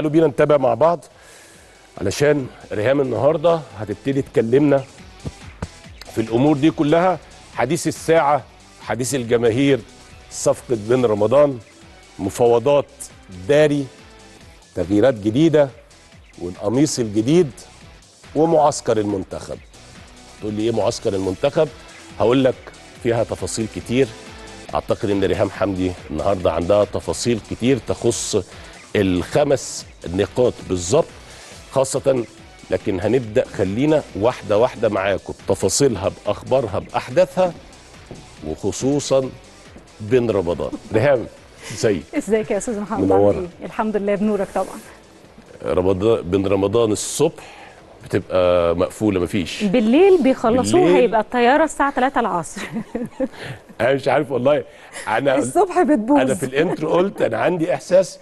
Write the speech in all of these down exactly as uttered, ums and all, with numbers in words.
قالوا بينا نتابع مع بعض علشان ريهام النهارده هتبتدي تكلمنا في الامور دي كلها. حديث الساعه، حديث الجماهير، صفقه بن رمضان، مفاوضات داري، تغييرات جديده والقميص الجديد، ومعسكر المنتخب. تقول لي ايه معسكر المنتخب؟ هقول لك فيها تفاصيل كتير. اعتقد ان ريهام حمدي النهارده عندها تفاصيل كتير تخص الخمس نقاط بالظبط خاصه، لكن هنبدا خلينا واحده واحده معاكم تفاصيلها باخبارها باحداثها، وخصوصا بن رمضان. ريهام ازيك؟ ازيك يا استاذ محمد؟ منوره. الحمد لله بنورك طبعا. رمضان بن رمضان الصبح بتبقى مقفوله مفيش، بالليل بيخلصوه، هيبقى الطياره الساعه ثلاثة العصر. انا مش عارف والله، انا الصبح بتبوظ. انا في الانترو قلت انا عندي احساس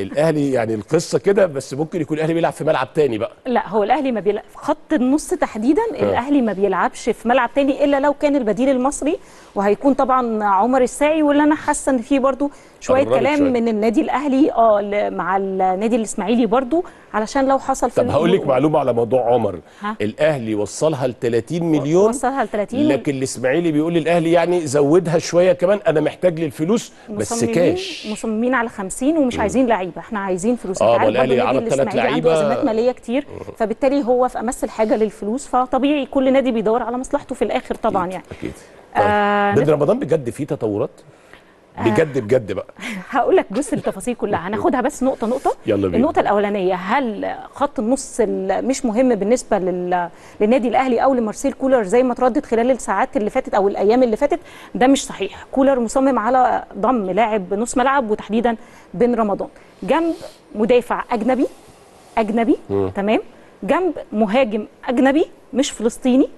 الاهلي يعني القصه كده، بس ممكن يكون الاهلي بيلعب في ملعب تاني بقى. لا هو الاهلي ما بيلعب في خط النص تحديدا، الاهلي ما بيلعبش في ملعب تاني الا لو كان البديل المصري، وهيكون طبعا عمر الساعي، واللي انا حاسه ان فيه برضو شويه كلام شوية من النادي الاهلي اه مع النادي الاسماعيلي برضو، علشان لو حصل في. طب هقول لك معلومه على موضوع عمر. ها؟ الاهلي وصلها ل ثلاثين مليون، وصلها ل ثلاثين، لكن الاسماعيلي بيقول للاهلي يعني زودها شويه كمان، انا محتاج للفلوس بس كاش. مصممين على خمسين ومش م. عايزين لعيبه، احنا عايزين فلوس. اه الاهلي على ثلاث لعيبه، عنده ازمات ماليه كتير، فبالتالي هو في امس الحاجه للفلوس، فطبيعي كل نادي بيدور على مصلحته في الاخر طبعا. أكيد. يعني اكيد. طيب آه بن رمضان بجد فيه تطورات بجد بجد بقى. هقول لك بص التفاصيل كلها، هناخدها بس نقطه نقطه. يلا بينا. النقطه الاولانيه، هل خط النص مش مهم بالنسبه للنادي الاهلي او لمارسيل كولر زي ما تردد خلال الساعات اللي فاتت او الايام اللي فاتت؟ ده مش صحيح. كولر مصمم على ضم لاعب نص ملعب، وتحديدا بن رمضان، جنب مدافع اجنبي اجنبي م. تمام، جنب مهاجم اجنبي مش فلسطيني،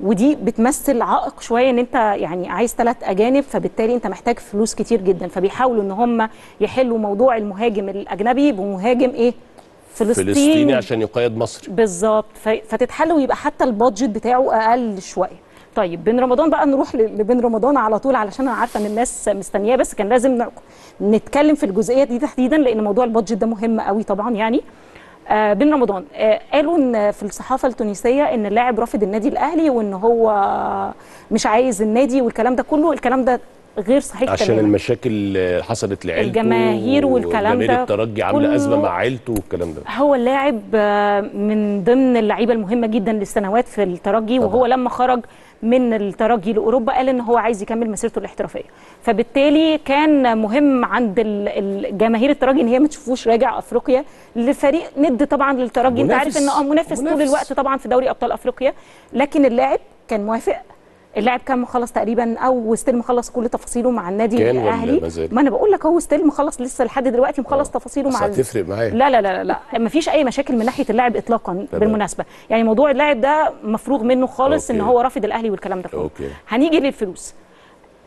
ودي بتمثل عائق شويه، ان انت يعني عايز ثلاث اجانب، فبالتالي انت محتاج فلوس كتير جدا، فبيحاولوا ان هم يحلوا موضوع المهاجم الاجنبي بمهاجم ايه؟ فلسطيني، فلسطيني عشان يقيد مصر بالظبط، فتتحل ويبقى حتى البادجت بتاعه اقل شويه. طيب بن رمضان بقى، نروح لبن رمضان على طول علشان انا عارفه ان الناس مستنياه، بس كان لازم نتكلم في الجزئيه دي تحديدا لان موضوع البادجت ده مهم قوي طبعا. يعني آه بن رمضان آه قالوا إن في الصحافه التونسيه ان اللاعب رافض النادي الاهلي وان هو مش عايز النادي والكلام ده كله. الكلام ده غير صحيح تماما، عشان المشاكل اللي حصلت لعيلته، الجماهير والكلام ده، الترجي عامله ازمه مع عيلته والكلام ده. هو اللاعب آه من ضمن اللعيبه المهمه جدا للسنوات في الترجي طبعا. وهو لما خرج من الترجي لاوروبا قال ان هو عايز يكمل مسيرته الاحترافيه، فبالتالي كان مهم عند الجماهير الترجي ان هي ما تشوفوش راجع افريقيا لفريق ند طبعا للترجي. انت عارف ان اه منافس طول الوقت طبعا في دوري ابطال افريقيا، لكن اللاعب كان موافق. اللاعب كان مخلص تقريبا او ستيل مخلص كل تفاصيله مع النادي الاهلي. ما انا بقول لك هو ستيل مخلص لسه لحد دلوقتي مخلص أوه. تفاصيله مع هتفرق معايا؟ لا لا لا لا مفيش اي مشاكل من ناحيه اللاعب اطلاقا. طبعا. بالمناسبه يعني موضوع اللاعب ده مفروغ منه خالص. أوكي. ان هو رافض الاهلي والكلام ده كله. هنيجي للفلوس.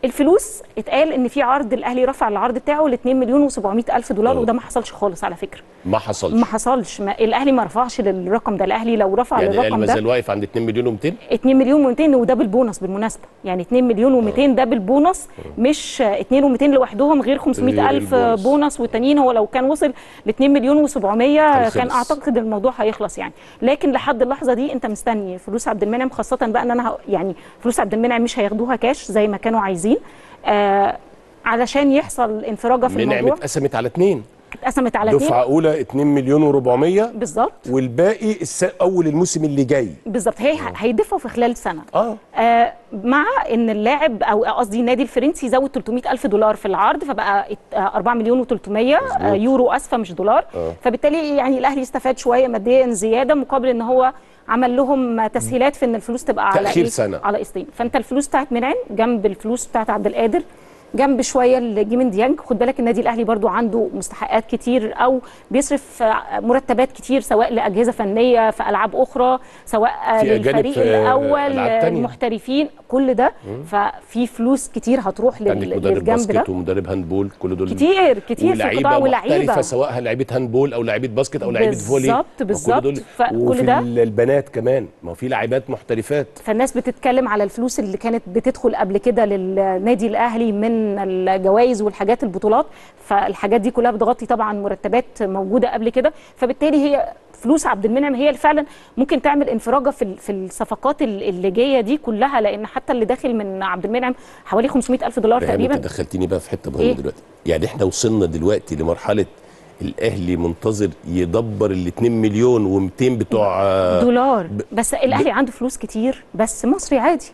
الفلوس اتقال ان في عرض، الاهلي رفع العرض بتاعه ل اتنين مليون وسبعمية الف دولار. أوه. وده ما حصلش خالص على فكره، ما حصلش ما حصلش ما الاهلي ما رفعش للرقم ده. الاهلي لو رفع يعني للرقم ده، يعني الاهلي واقف عند اتنين مليون ومتين، اتنين مليون ومتين، وده بالبونص بالمناسبه، يعني اتنين مليون ومتين ده بالبونص، مش اتنين ومتين لوحدهم غير خمسمية الف بونص, بونص والتانيين. هو لو كان وصل ل اتنين مليون وسبعمية كان اعتقد الموضوع هيخلص يعني، لكن لحد اللحظه دي انت مستني فلوس عبد المنعم، خاصه بقى ان انا يعني فلوس عبد المنعم مش هياخدوها كاش زي ما كانوا عايزين آه علشان يحصل انفراجه في الموضوع. منعم اتقسمت على اتنين، اتقسمت على اتنين، دفعه اولى اتنين مليون واربعمية بالظبط، والباقي اول الموسم اللي جاي بالظبط هي هيدفعوا في خلال سنه. اه, آه مع ان اللاعب او قصدي النادي الفرنسي زود تلتمية الف دولار في العرض، فبقى اربعة مليون وتلتمية يورو اسفه مش دولار. آه. فبالتالي يعني الاهلي استفاد شويه ماديا زياده، مقابل ان هو عمل لهم تسهيلات في ان الفلوس تبقى على تأخير سنة على قسطين. فانت الفلوس بتاعت منعم جنب الفلوس بتاعت عبد القادر جنب شويه اللي جه من ديانج. خد بالك النادي الاهلي برضو عنده مستحقات كتير او بيصرف مرتبات كتير، سواء لاجهزه فنيه في العاب اخرى، سواء للفريق الاول المحترفين، كل ده ففي فلوس كتير هتروح للجنب ده. عندك مدرب باسكت ومدرب هاندبول، كل دول كتير كتير في القطاع، ولعيبه سواء لعيبه هاندبول او لعيبه باسكت او لعيبه فولي بالظبط بالظبط، فكل ده البنات كمان، ما في لعيبات محترفات. فالناس بتتكلم على الفلوس اللي كانت بتدخل قبل كده للنادي الاهلي من من الجوائز والحاجات البطولات، فالحاجات دي كلها بتغطي طبعا مرتبات موجوده قبل كده، فبالتالي هي فلوس عبد المنعم هي اللي فعلا ممكن تعمل انفراجه في في الصفقات اللي جايه دي كلها، لان حتى اللي داخل من عبد المنعم حوالي خمسمائة ألف دولار تقريبا. انت دخلتيني بقى في حته مهمه إيه؟ دلوقتي يعني احنا وصلنا دلوقتي لمرحله الاهلي منتظر يدبر ال اتنين مليون ومئتين بتوع دولار ب... بس الاهلي ب... عنده فلوس كتير، بس مصري عادي.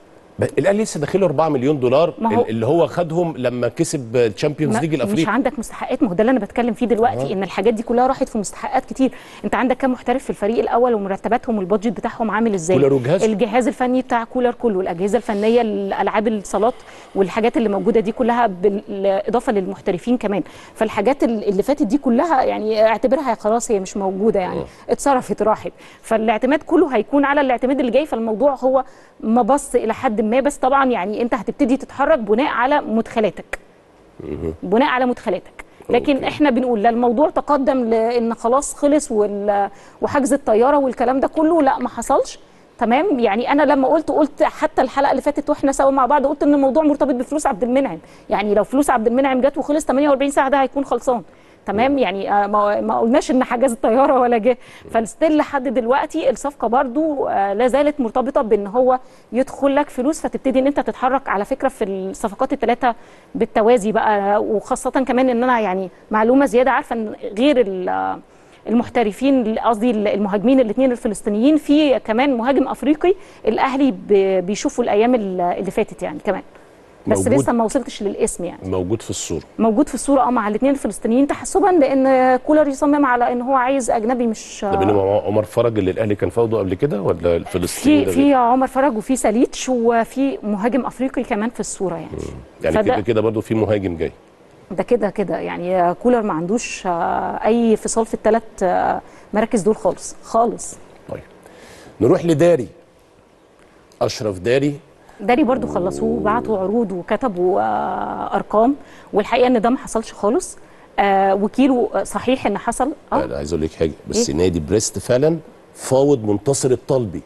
الاهلي لسه داخله أربعة مليون دولار هو... اللي هو خدهم لما كسب الشامبيونز ليج الافريقي. مش عندك مستحقات، ما هو ده اللي انا بتكلم فيه دلوقتي آه. ان الحاجات دي كلها راحت في مستحقات كتير. انت عندك كام محترف في الفريق الاول ومرتباتهم والبادجت بتاعهم عامل ازاي؟ الجهاز الفني بتاع كولر كله، الاجهزه الفنيه، الالعاب، الصالات والحاجات اللي موجوده دي كلها بالاضافه للمحترفين كمان. فالحاجات اللي فاتت دي كلها يعني اعتبرها خلاص هي مش موجوده يعني آه. اتصرفت راحت، فالاعتماد كله هيكون على الاعتماد اللي جاي. فالموضوع هو مبص الى حد ما، بس طبعا يعني انت هتبتدي تتحرك بناء على مدخلاتك بناء على مدخلاتك لكن أوكي. احنا بنقول لا الموضوع تقدم لان خلاص خلص وحجز الطياره والكلام ده كله، لا ما حصلش تمام. يعني انا لما قلت قلت حتى الحلقه اللي فاتت واحنا سوا مع بعض، قلت ان الموضوع مرتبط بفلوس عبد المنعم، يعني لو فلوس عبد المنعم جت وخلص ثمانية وأربعين ساعة ده هيكون خلصان تمام. يعني ما قلناش ان حجز الطياره ولا جه، فالستيل لحد دلوقتي الصفقه برضو لا زالت مرتبطه بان هو يدخل لك فلوس، فتبتدي ان انت تتحرك على فكره في الصفقات الثلاثه بالتوازي بقى. وخاصه كمان ان انا يعني معلومه زياده، عارفه ان غير المحترفين قصدي المهاجمين الاثنين الفلسطينيين، في كمان مهاجم افريقي الاهلي بيشوفوا الايام اللي فاتت يعني كمان، بس لسه ما وصلتش للاسم يعني. موجود في الصوره موجود في الصوره اه مع الاثنين الفلسطينيين، تحسبا لان كولر يصمم على ان هو عايز اجنبي. مش ده بينهم عمر فرج اللي الاهلي كان فاوضه قبل كده ولا الفلسطيني؟ في في عمر فرج وفي ساليتش وفي مهاجم افريقي كمان في الصوره يعني مم. يعني كده كده برضه في مهاجم جاي، ده كده كده يعني كولر ما عندوش اي انفصال في الثلاث مراكز دول خالص خالص. طيب نروح لداري، اشرف داري داري برضو خلصوه وبعتوا عروض وكتبوا آه ارقام، والحقيقه ان ده ما حصلش خالص. آه وكيله صحيح ان حصل اه لا عايز اقول لك حاجه بس إيه؟ نادي بريست فعلا فاوض منتصر الطلبي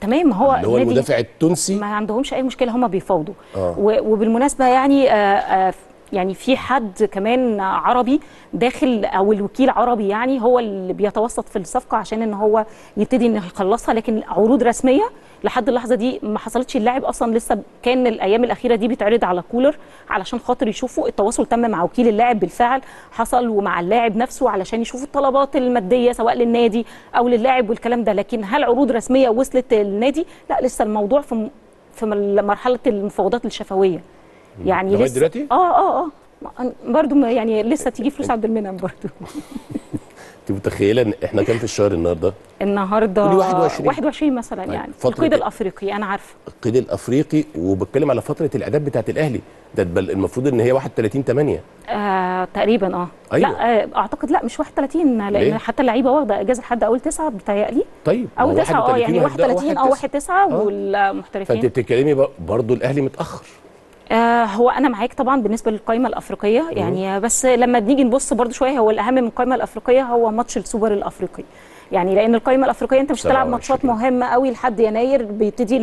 تمام، هو اللي هو المدافع التونسي، ما عندهمش اي مشكله هما بيفاوضوا آه. وبالمناسبه يعني آه آه يعني في حد كمان عربي داخل او الوكيل عربي يعني هو اللي بيتوسط في الصفقه عشان ان هو يبتدي انه يخلصها، لكن عروض رسميه لحد اللحظه دي ما حصلتش. اللاعب اصلا لسه كان الايام الاخيره دي بيتعرض على كولر علشان خاطر يشوفوا التواصل تم مع وكيل اللاعب بالفعل حصل، ومع اللاعب نفسه علشان يشوفوا الطلبات الماديه سواء للنادي او للاعب والكلام ده. لكن هل عروض رسميه وصلت للنادي؟ لا لسه الموضوع في في مرحله المفاوضات الشفويه يعني لسه دلوقتي؟ اه اه اه برضه يعني لسه تيجي فلوس عبد المنعم برضه. انت متخيله ان احنا كام في الشهر النهارده؟ النهارده واحد وعشرين مثلا يعني القيد الافريقي. انا عارفه القيد الافريقي وبتكلم على فتره الاعداد بتاعه الاهلي ده، بل المفروض ان هي واحد وثلاثين تمانية آه تقريبا اه أيوة. لا آه اعتقد لا مش واحد وثلاثين لان حتى اللعيبه واخده اجازه لحد اول تسعه بتهيألي. طيب اول تسعه اه يعني واحد وثلاثين او واحد تسعة والمحترفين. فانت بتتكلمي برضه الاهلي متاخر. آه هو انا معاك طبعا بالنسبه للقائمه الافريقيه يعني، بس لما بنيجي نبص برضو شويه هو الاهم من القائمه الافريقيه هو ماتش السوبر الافريقي يعني، لان القائمه الافريقيه انت مش هتلعب ماتشات مهمه قوي لحد يناير، بيبتدي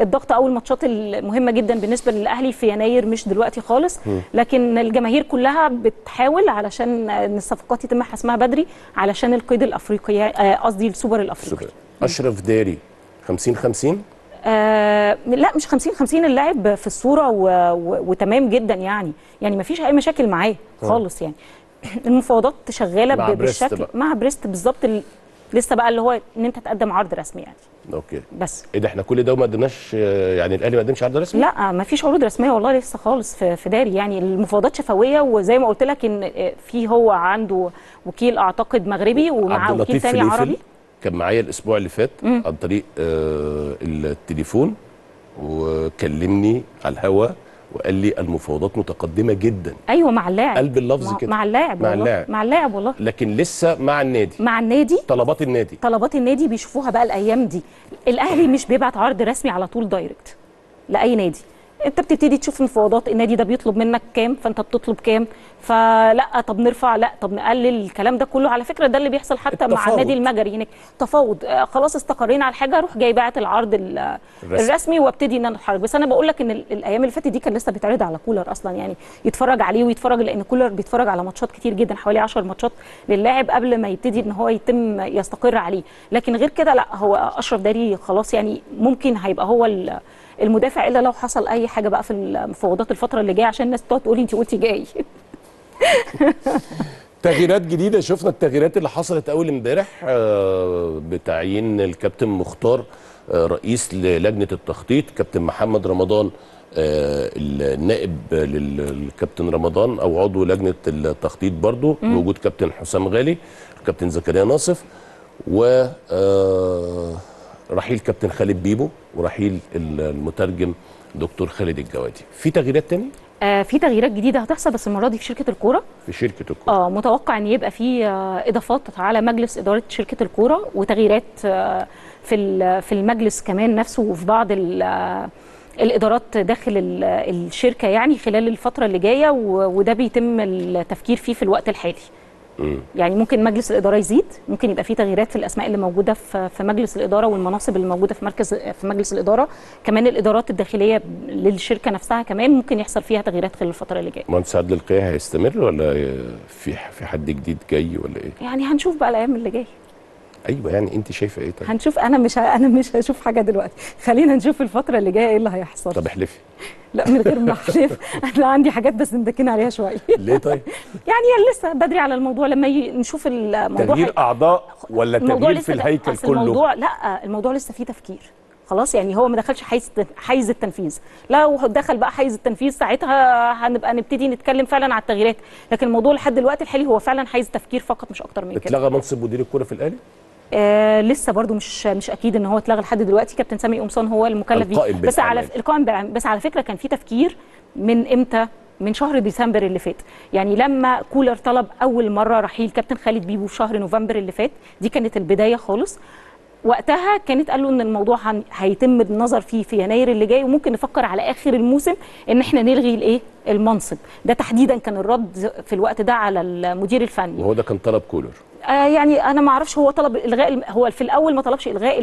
الضغط او الماتشات المهمه جدا بالنسبه للاهلي في يناير مش دلوقتي خالص. لكن الجماهير كلها بتحاول علشان ان الصفقات يتم حسمها بدري علشان القيد الافريقي قصدي آه السوبر الافريقي. اشرف داري خمسين خمسين آه لا مش خمسين خمسين، اللاعب في الصوره وتمام جدا يعني يعني ما فيش اي مشاكل معاه خالص يعني. المفاوضات شغاله مع بالشكل بقى. مع بريست بالظبط، لسه بقى اللي هو ان انت تقدم عرض رسمي يعني. اوكي بس ايه ده احنا كل ده وما قدمناش يعني، الاهلي ما قدمش عرض رسمي؟ لا ما فيش عروض رسميه والله لسه خالص في, في داري يعني. المفاوضات شفويه، وزي ما قلت لك ان في هو عنده وكيل اعتقد مغربي ومعاه وكيل ثاني عربي. كان معايا الاسبوع اللي فات مم. عن طريق آه التليفون وكلمني على الهوا وقال لي المفاوضات متقدمه جدا. ايوه مع اللاعب قلب اللفظ مع كده مع اللاعب مع اللاعب مع اللاعب والله، لكن لسه مع النادي مع النادي طلبات النادي طلبات النادي بيشوفوها بقى الايام دي. الاهلي مش بيبعت عرض رسمي على طول دايركت لاي نادي، انت بتبتدي تشوف المفاوضات، النادي ده بيطلب منك كام فانت بتطلب كام، فلا طب نرفع لا طب نقلل، الكلام ده كله على فكره ده اللي بيحصل حتى التفاوض. مع النادي المجري هناك تفاوض، آه خلاص استقرينا على حاجه اروح جاي باعت العرض الرسمي, الرسمي وابتدي ان انا اتحرك. بس انا بقول لك ان الايام اللي فاتت دي كان لسه بيتعرض على كولر اصلا، يعني يتفرج عليه ويتفرج، لان كولر بيتفرج على ماتشات كتير جدا، حوالي عشر ماتشات للاعب قبل ما يبتدي ان هو يتم يستقر عليه. لكن غير كده لا، هو اشرف داري خلاص يعني ممكن هيبقى هو المدافع الا لو حصل اي حاجه بقى في المفاوضات الفتره اللي جايه، عشان الناس تقعد تقول انت قلتي جاي. تغييرات جديده، شفنا التغييرات اللي حصلت اول امبارح بتعيين الكابتن مختار رئيس لجنه التخطيط، كابتن محمد رمضان النائب للكابتن رمضان او عضو لجنه التخطيط برضو، بوجود كابتن حسام غالي، كابتن زكريا ناصف، و رحيل كابتن خالد بيبو ورحيل المترجم دكتور خالد الجوادي. في تغييرات تاني؟ آه في تغييرات جديده هتحصل، بس المره دي في شركه الكوره. في شركه الكوره اه متوقع ان يبقى في آه اضافات على مجلس اداره شركه الكوره، وتغييرات آه في في المجلس كمان نفسه، وفي بعض الادارات داخل الشركه يعني خلال الفتره اللي جايه، وده بيتم التفكير فيه في الوقت الحالي. يعني ممكن مجلس الاداره يزيد، ممكن يبقى في تغييرات في الاسماء اللي موجوده في مجلس الاداره والمناصب اللي موجوده في مركز في مجلس الاداره، كمان الادارات الداخليه للشركه نفسها كمان ممكن يحصل فيها تغييرات خلال الفتره اللي جايه. مهندس عادل القيعي هيستمر ولا في في حد جديد جاي ولا ايه؟ يعني هنشوف بقى الايام اللي جايه. ايوه يعني انت شايفه ايه؟ طيب هنشوف، انا مش انا مش هشوف حاجه دلوقتي، خلينا نشوف الفتره اللي جايه ايه اللي هيحصل. طب احلفي. لا من غير ما احلف، انا عندي حاجات بس مدكين عليها شويه. ليه طيب؟ يعني لسه بدري على الموضوع، لما نشوف الموضوع تغيير حي... اعضاء ولا تغيير في الهيكل كله؟ الموضوع لا، الموضوع لسه فيه تفكير خلاص، يعني هو ما دخلش حيز حيز التنفيذ، لو دخل بقى حيز التنفيذ ساعتها هنبقى نبتدي نتكلم فعلا على التغييرات، لكن الموضوع لحد دلوقتي الحالي هو فعلا حيز تفكير فقط مش اكتر من كده. اتلغى منصب مدير الكوره في الاهلي؟ آه لسه برضو مش مش اكيد ان هو اتلغى لحد دلوقتي، كابتن سامي قمصان هو المكلف بيه، بس على القائم، بس على فكره كان في تفكير من امتى، من شهر ديسمبر اللي فات، يعني لما كولر طلب اول مره رحيل كابتن خالد بيبو في شهر نوفمبر اللي فات، دي كانت البدايه خالص، وقتها كانت قالوا ان الموضوع هيتم النظر فيه في يناير اللي جاي، وممكن نفكر على اخر الموسم ان احنا نلغي الايه المنصب ده تحديدا، كان الرد في الوقت ده على المدير الفني، وهو ده كان طلب كولر. آه يعني انا ما اعرفش هو طلب الغاء، هو في الاول ما طلبش الغاء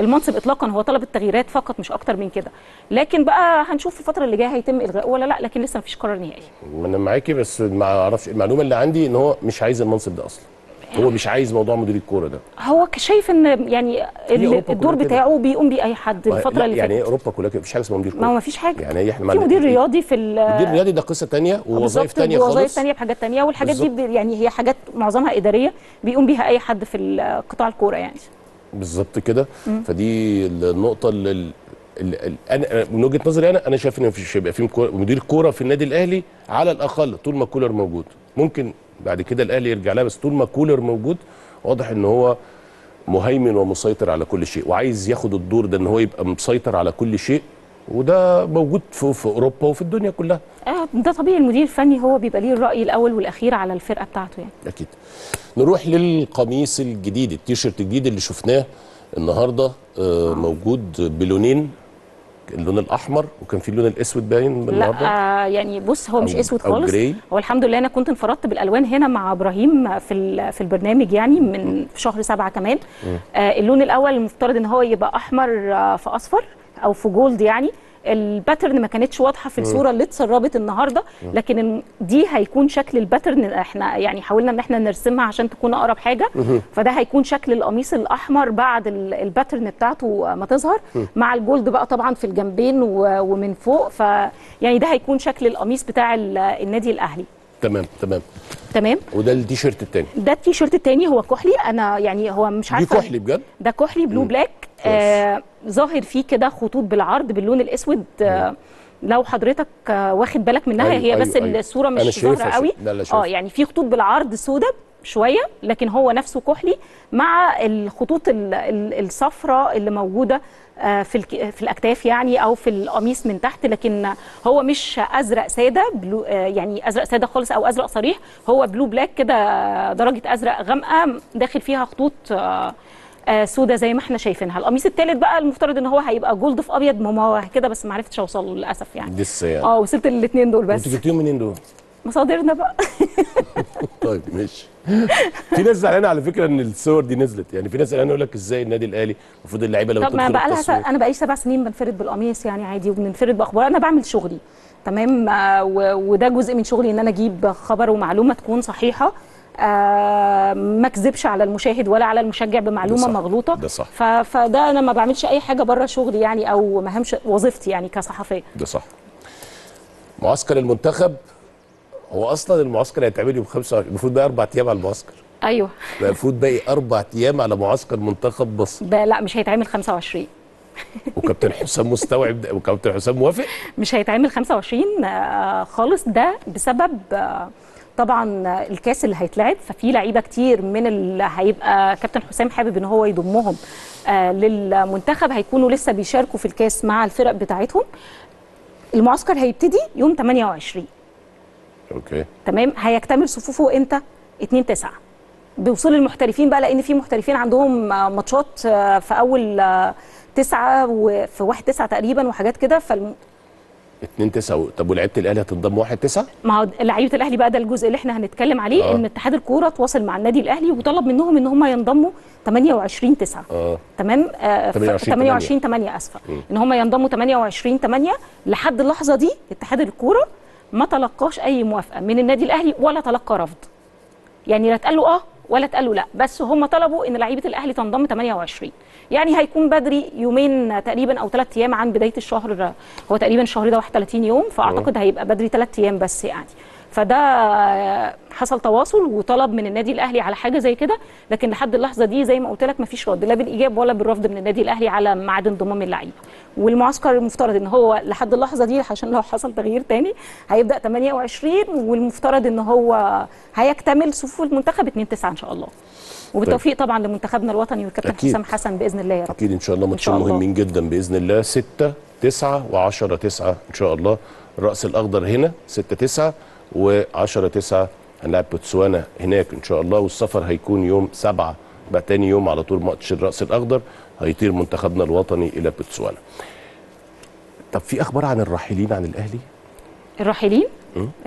المنصب اطلاقا، هو طلب التغييرات فقط مش اكتر من كده، لكن بقى هنشوف في الفتره اللي جايه هيتم الغاءه ولا لا، لكن لسه ما فيش قرار نهائي. انا معاكي بس ما اعرفش، المعلومه اللي عندي ان هو مش عايز المنصب ده اصلا، هو مش عايز موضوع مدير الكوره ده، هو شايف ان يعني الدور بتاعه بيقوم بيه اي حد الفتره اللي يعني ايه اوروبا كلها مفيش حاجه اسمها مدير كوره، ما مفيش حاجه يعني احنا في مدير رياضي، في المدير رياضي ده قصه ثانيه ووظائف ثانيه خالص، ووظائف ثانيه بحاجات ثانيه، والحاجات دي يعني هي حاجات معظمها اداريه بيقوم بيها اي حد في قطاع الكوره يعني بالظبط كده. فدي النقطه اللي انا من وجهه نظري انا انا شايف ان مفيش هيبقى في مدير كوره في النادي الاهلي على الاقل طول ما كولر موجود، ممكن بعد كده الاهلي يرجع لها، بس طول ما كولر موجود واضح ان هو مهيمن ومسيطر على كل شيء، وعايز ياخد الدور ده ان هو يبقى مسيطر على كل شيء، وده موجود في, في اوروبا وفي الدنيا كلها. اه ده طبيعي، المدير الفني هو بيبقى ليه الراي الاول والاخير على الفرقه بتاعته يعني. اكيد. نروح للقميص الجديد، التيشيرت الجديد اللي شفناه النهارده، آه موجود بلونين، اللون الاحمر وكان في اللون الاسود باين النهارده. لا آه يعني بص هو مش اسود خالص، هو الحمد لله انا كنت انفردت بالالوان هنا مع ابراهيم في في البرنامج يعني من في شهر سبعه كمان. آه اللون الاول المفترض ان هو يبقى احمر آه في اصفر او في جولد، يعني الباترن ما كانتش واضحه في الصوره اللي اتسربت النهارده، لكن دي هيكون شكل الباترن، احنا يعني حاولنا ان احنا نرسمها عشان تكون اقرب حاجه، فده هيكون شكل القميص الاحمر بعد الباترن بتاعته ما تظهر مع الجولد بقى طبعا في الجنبين ومن فوق، فيعني ده هيكون شكل القميص بتاع النادي الاهلي. تمام تمام تمام. وده التيشيرت الثاني، ده التيشيرت الثاني هو كحلي، انا يعني هو مش عارفه دي كحلي بجد، ده كحلي بلو مم. بلاك آه ظاهر فيه كده خطوط بالعرض باللون الاسود، آه لو حضرتك آه واخد بالك منها، أيوه هي بس أيوه الصوره أيوه مش ظاهره قوي، اه يعني في خطوط بالعرض سوداء شويه، لكن هو نفسه كحلي مع الخطوط الصفراء اللي موجوده في في الاكتاف يعني او في القميص من تحت، لكن هو مش ازرق ساده بلو يعني ازرق ساده خالص او ازرق صريح، هو بلو بلاك كده درجه ازرق غامقه داخل فيها خطوط سودة زي ما احنا شايفينها. القميص الثالث بقى المفترض ان هو هيبقى جولد في ابيض، ما هو كده بس ما عرفتش اوصل له للاسف يعني. لسه يعني اه وصلت الاثنين دول بس. انت جبتيهم منين دول؟ مصادرنا بقى. طيب ماشي. في ناس زعلانه على فكره ان الصور دي نزلت، يعني في ناس زعلانه يقول لك ازاي النادي الاهلي المفروض اللعيبه لو تدخل التصوير. طب انا بقالي سبع سنين بنفرد بالقميص يعني عادي، وبنفرد باخبار، انا بعمل شغلي تمام، وده جزء من شغلي ان انا اجيب خبر ومعلومه تكون صحيحه، آه ما اكذبش على المشاهد ولا على المشجع بمعلومه مغلوطه. ده صح. فده انا ما بعملش اي حاجه بره شغلي يعني، او مهمش وظيفتي يعني كصحفيه. ده صح. معسكر المنتخب، هو اصلا المعسكر هيتعمل يوم خمسة وعشرين، المفروض بقى اربع ايام على المعسكر. ايوه المفروض باقي اربع ايام على معسكر منتخب مصر. لا مش هيتعمل خمسة وعشرين. وكابتن حسام مستوعب ده، وكابتن حسام موافق؟ مش هيتعمل خمسة وعشرين آه خالص، ده بسبب آه طبعا الكاس اللي هيتلعب، ففي لعيبه كتير من اللي هيبقى كابتن حسام حابب ان هو يضمهم آه للمنتخب هيكونوا لسه بيشاركوا في الكاس مع الفرق بتاعتهم. المعسكر هيبتدي يوم ثمانية وعشرين. اوكي تمام. هيكتمل صفوفه امتى؟ اتنين تسعة بوصول المحترفين بقى، لان في محترفين عندهم ماتشات في اول تسعه وفي واحد تسعه تقريبا وحاجات كده. فالم اتنين تسعة. طب ولعيبه الاهلي هتنضم واحد تسعة؟ ما هو لعيبه الاهلي بقى ده الجزء اللي احنا هنتكلم عليه. آه. ان اتحاد الكوره تواصل مع النادي الاهلي وطلب منهم ان هم ينضموا ثمانية وعشرين تسعة. اه تمام. آه ثمانية وعشرين ثمانية اسفه، ان هم ينضموا ثمانية وعشرين ثمانية. لحد اللحظه دي اتحاد الكوره ما تلقاش اي موافقه من النادي الاهلي ولا تلقى رفض، يعني لا اتقال له اه ولا اتقال له لا، بس هم طلبوا ان لعيبه الاهلي تنضم ثمانية وعشرين، يعني هيكون بدري يومين تقريبا او ثلاث ايام عن بدايه الشهر. هو تقريبا الشهر ده واحد وثلاثين يوم، فاعتقد هيبقى بدري ثلاث ايام بس يعني. فده حصل تواصل وطلب من النادي الاهلي على حاجه زي كده، لكن لحد اللحظه دي زي ما قلت لك مفيش رد لا بالايجاب ولا بالرفض من النادي الاهلي على ميعاد انضمام اللعيبه. والمعسكر المفترض ان هو لحد اللحظه دي، عشان لو حصل تغيير تاني، هيبدا ثمانية وعشرين، والمفترض ان هو هيكتمل صفوف المنتخب اتنين تسعة ان شاء الله. وبالتوفيق طبعا لمنتخبنا الوطني والكابتن حسام حسن باذن الله يا رب. اكيد ان شاء الله. ماتشين مهمين جدا باذن الله، ستة تسعة وعشرة تسعة ان شاء الله. الراس الاخضر هنا ستة تسعة وعشرة تسعة هنلعب بوتسوانا هناك ان شاء الله. والسفر هيكون يوم سبعة بقى، تاني يوم على طول ماتش الراس الاخضر هيطير منتخبنا الوطني الى بوتسوانا. طب في اخبار عن الراحلين عن الاهلي؟ الراحلين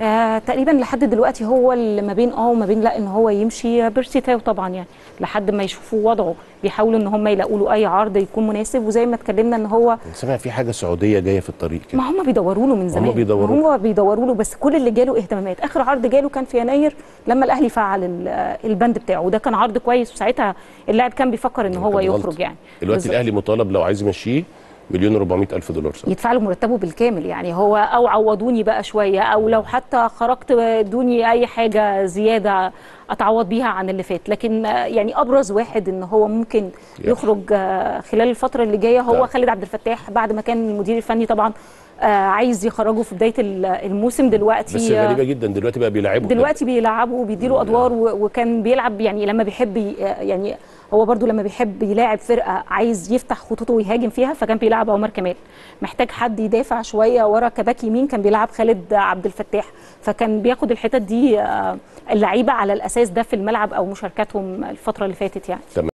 آه تقريبا لحد دلوقتي هو اللي ما بين اه وما بين لا ان هو يمشي بيرسي تاو طبعا، يعني لحد ما يشوفوا وضعه بيحاولوا ان هم يلاقوا له اي عرض يكون مناسب. وزي ما اتكلمنا ان هو سمع في حاجه سعوديه جايه في الطريق كده، ما هم بيدوروا له من زمان، هم بيدوروا له هم بيدوروا له بس كل اللي جاله اهتمامات. اخر عرض جاله كان في يناير لما الاهلي فعل البند بتاعه، وده كان عرض كويس، وساعتها اللاعب كان بيفكر ان هو يخرج يعني. دلوقتي الاهلي مطالب لو عايز يمشيه مليون واربعمائة الف دولار صح، يدفع له مرتبه بالكامل يعني، هو او عوضوني بقى شويه، او لو حتى خرجت دوني اي حاجه زياده اتعوض بيها عن اللي فات. لكن يعني ابرز واحد ان هو ممكن يخرج خلال الفتره اللي جايه هو خالد عبد الفتاح، بعد ما كان المدير الفني طبعا عايز يخرجه في بدايه الموسم. دلوقتي بس غريبه جدا دلوقتي بقى بيلعبه، دلوقتي بيلعبه وبيديله ادوار، وكان بيلعب يعني لما بيحب، يعني هو برضو لما بيحب يلاعب فرقه عايز يفتح خطوطه ويهاجم فيها، فكان بيلعب عمر كمال. محتاج حد يدافع شويه ورا كباك يمين، كان بيلعب خالد عبد الفتاح، فكان بياخد الحتت دي اللعيبه على الاساس ده في الملعب او مشاركاتهم الفتره اللي فاتت يعني.